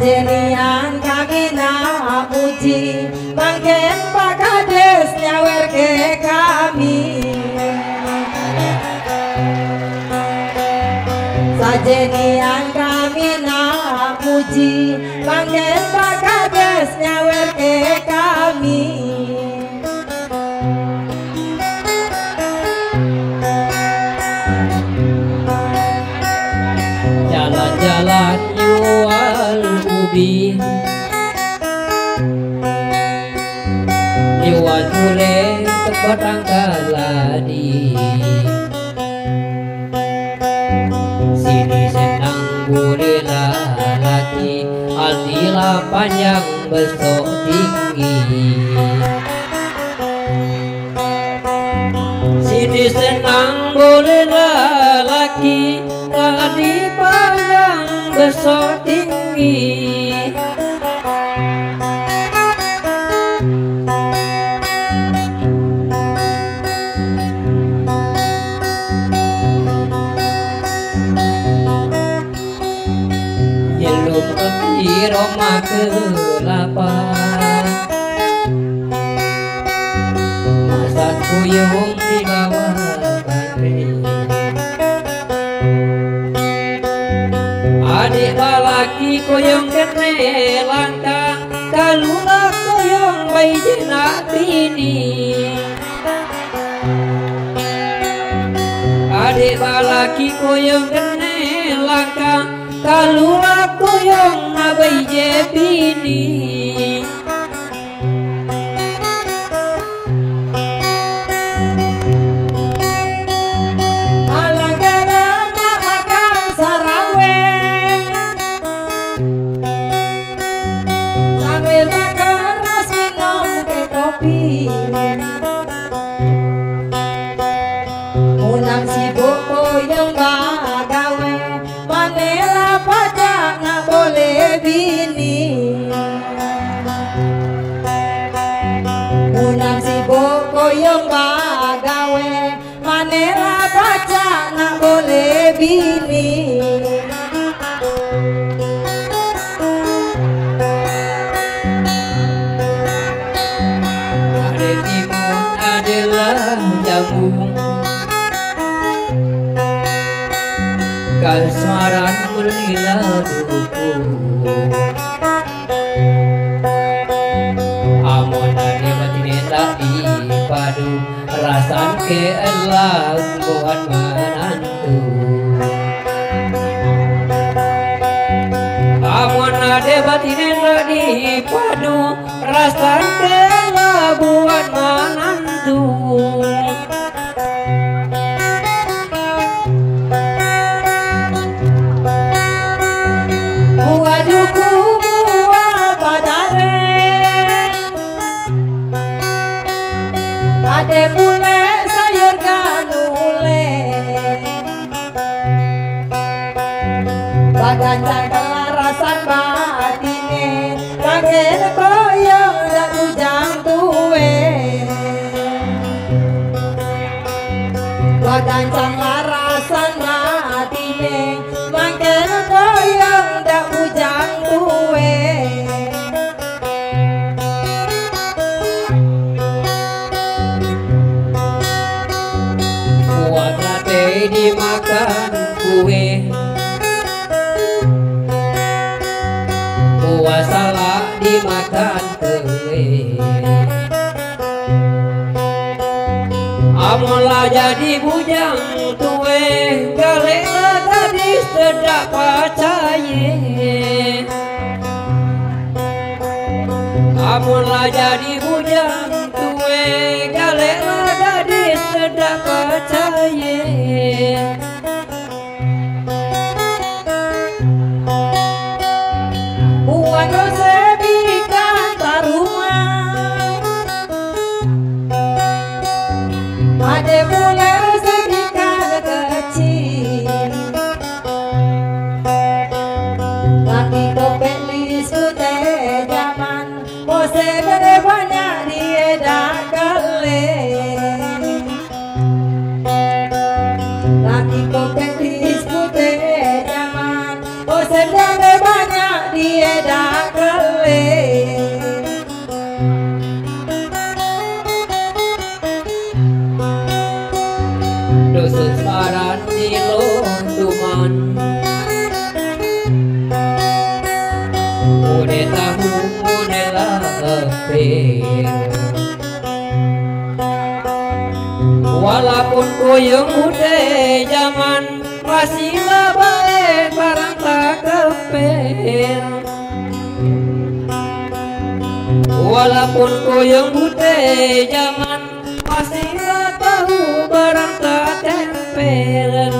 Sajenian kami na puji, panggil Pak Kades nyawer ke kami. Jalan-jalan nyual ubi, nyual ure tempat angkaladi. Altila panjang besok tinggi, sini senang boleh lelaki, tadi panjang besok tinggi. Roma kelapa masak kuyung di bawah padi, adik laki kuyung kene langkah, kalulah kuyung bayi jenak ini. Adik laki kuyung kene langkah, kalulah kuyung abai jebini. Alangkah akan sarawe, sambil makan minum teh kopi, unang sibuk koyong bagawe, manela pajak na boleh bini. Unang sibuk koyong bagawe, manera baca nak boleh bini. Ada timun adalah jagung, kasmaran melilah buku. Amon ane batine tapi padu, rasan ke Allah buat menantu. Amon ane batine tapi padu, rasan ke Allah buat menantu. Buah duku buah badare, Jadi bujang tuwe galela gadis tidak percaya. Amunlah jadi bujang tuwe galela gadis tidak percaya. Walaupun kuyung ude zaman masih baik barang tak kepil. Walaupun kuyung ude zaman masih tahu barang tak tempel.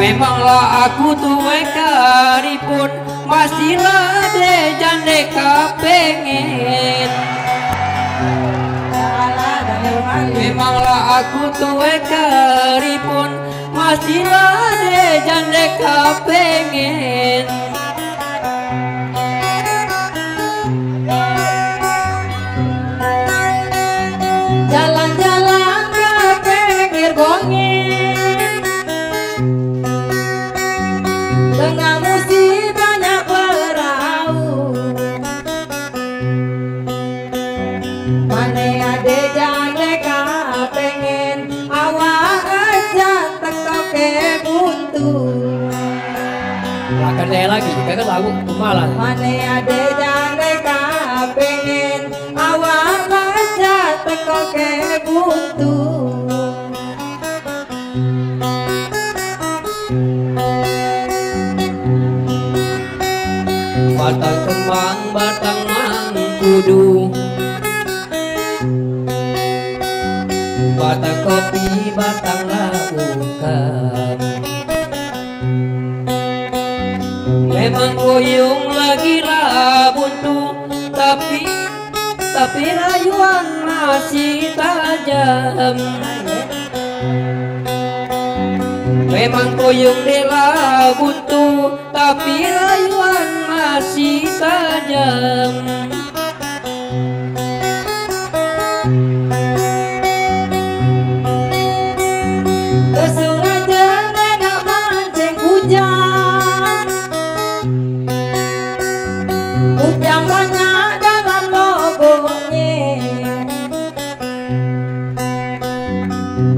Memanglah aku tuwe karipun masihlah de jande kepengen. Memanglah aku tuwe karipun masihlah de jande kepengen. Jalan-jalan ke pinggir gonge lagi, kakak tahu malah. Mana ada dan mereka pengen awal aja teko ke buntu. Batang kembang, batang mangkudu, batang kopi, batang lauka. Memang Puyung lagi buntu, tapi rayuan masih tajam. Memang Puyung rela buntu, tapi rayuan masih tajam.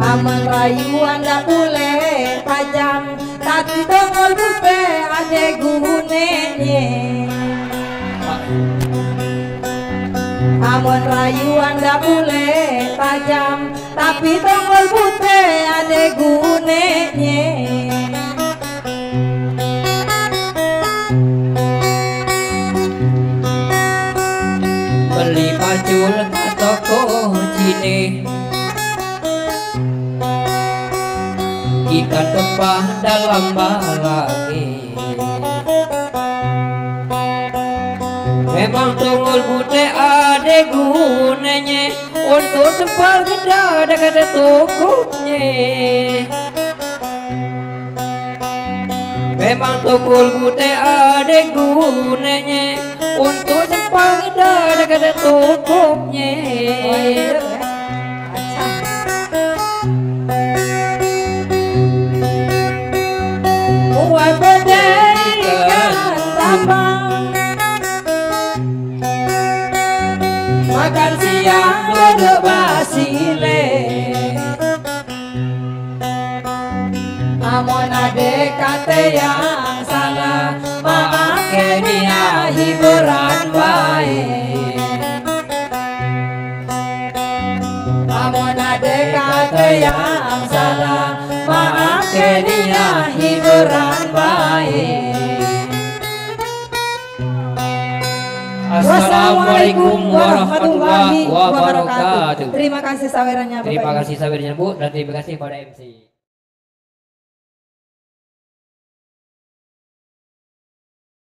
Aman rayuan dah boleh tajam, tapi tongol dupe ane gunenye. Aman rayuan dah boleh tajam, tapi tongol dupe ane gunenye. Beli pacul kat toko cini, ikan tumpah dalam balagi. Memang tunggul putih ada gunanya untuk sempal geda dekat tukuknya. Memang tunggul putih ada gunanya untuk sempal geda dekat tukuknya. Makan siang duduk basile, namun ada kata yang salah, maaf kenia hiburan baik. Namun ada kata yang salah, maaf kenia hiburan baik. Assalamualaikum warahmatullahi wabarakatuh. Terima kasih sawerannya Bu, dan terima kasih pada MC.